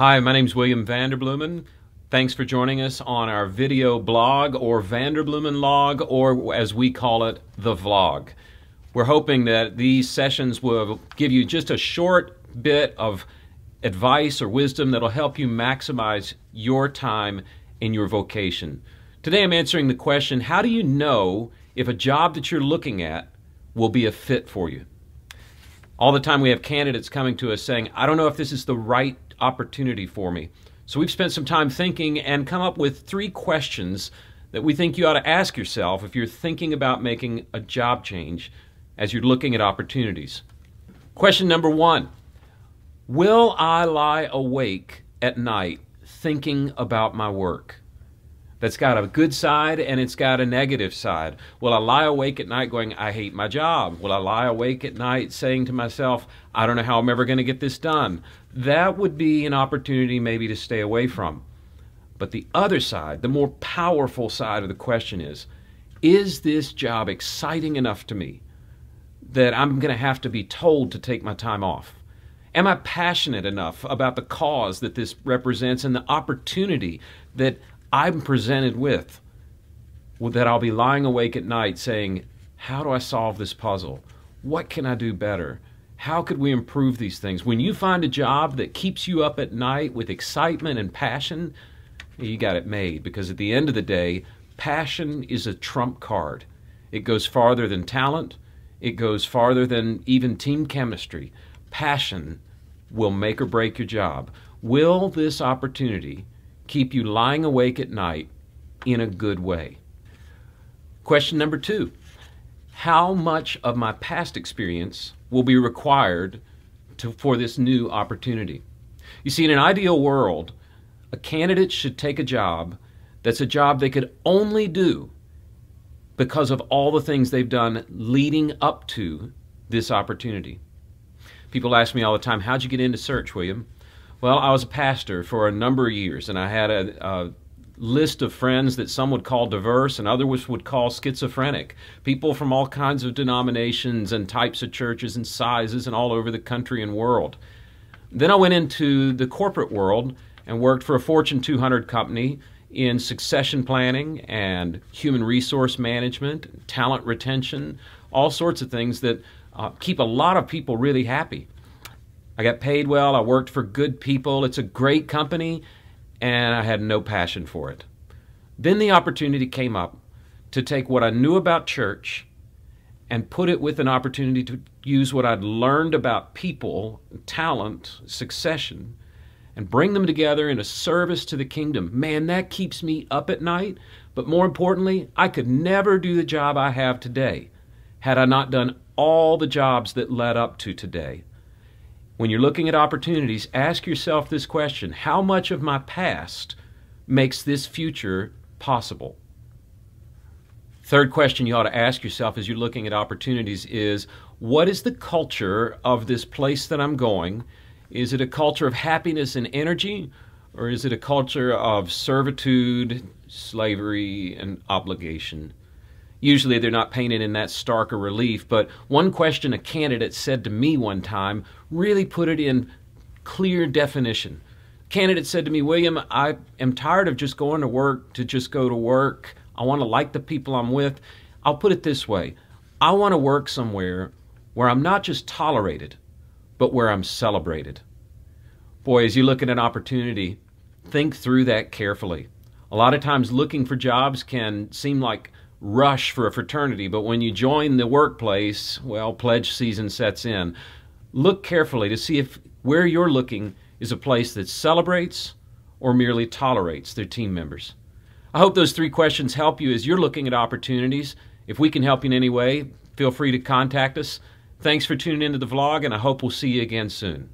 Hi, my name's William Vanderbloemen. Thanks for joining us on our video blog, or Vanderbloemen log, or as we call it, the vlog. We're hoping that these sessions will give you just a short bit of advice or wisdom that'll help you maximize your time in your vocation. Today I'm answering the question, how do you know if a job that you're looking at will be a fit for you? All the time we have candidates coming to us saying, I don't know if this is the right opportunity for me. So we've spent some time thinking and come up with three questions that we think you ought to ask yourself if you're thinking about making a job change as you're looking at opportunities. Question number one, will I lie awake at night thinking about my work? That's got a good side and it's got a negative side. Will I lie awake at night going, I hate my job? Will I lie awake at night saying to myself, I don't know how I'm ever going to get this done? That would be an opportunity maybe to stay away from. But the other side, the more powerful side of the question is this job exciting enough to me that I'm going to have to be told to take my time off? Am I passionate enough about the cause that this represents and the opportunity that I'm presented with, that I'll be lying awake at night saying, how do I solve this puzzle? What can I do better? How could we improve these things? When you find a job that keeps you up at night with excitement and passion, you got it made, because at the end of the day, passion is a trump card. It goes farther than talent. It goes farther than even team chemistry. Passion will make or break your job. Will this opportunity keep you lying awake at night in a good way? Question number two, how much of my past experience will be required for this new opportunity? You see, in an ideal world, a candidate should take a job that's a job they could only do because of all the things they've done leading up to this opportunity. People ask me all the time, how'd you get into search, William? Well, I was a pastor for a number of years, and I had a list of friends that some would call diverse and others would call schizophrenic. People from all kinds of denominations and types of churches and sizes and all over the country and world. Then I went into the corporate world and worked for a Fortune 200 company in succession planning and human resource management, talent retention, all sorts of things that keep a lot of people really happy. I got paid well, I worked for good people, it's a great company, and I had no passion for it. Then the opportunity came up to take what I knew about church and put it with an opportunity to use what I'd learned about people, talent, succession, and bring them together in a service to the kingdom. Man, that keeps me up at night, but more importantly, I could never do the job I have today had I not done all the jobs that led up to today. When you're looking at opportunities, ask yourself this question, how much of my past makes this future possible? Third question you ought to ask yourself as you're looking at opportunities is, what is the culture of this place that I'm going? Is it a culture of happiness and energy, or is it a culture of servitude, slavery, and obligation? Usually they're not painted in that stark a relief, but one question a candidate said to me one time really put it in clear definition. Candidate said to me, William, I am tired of just going to work to just go to work. I want to like the people I'm with. I'll put it this way. I want to work somewhere where I'm not just tolerated, but where I'm celebrated. Boy, as you look at an opportunity, think through that carefully. A lot of times looking for jobs can seem like rush for a fraternity, but when you join the workplace, well, pledge season sets in. Look carefully to see if where you're looking is a place that celebrates or merely tolerates their team members. I hope those three questions help you as you're looking at opportunities. If we can help you in any way, feel free to contact us. Thanks for tuning into the vlog, and I hope we'll see you again soon.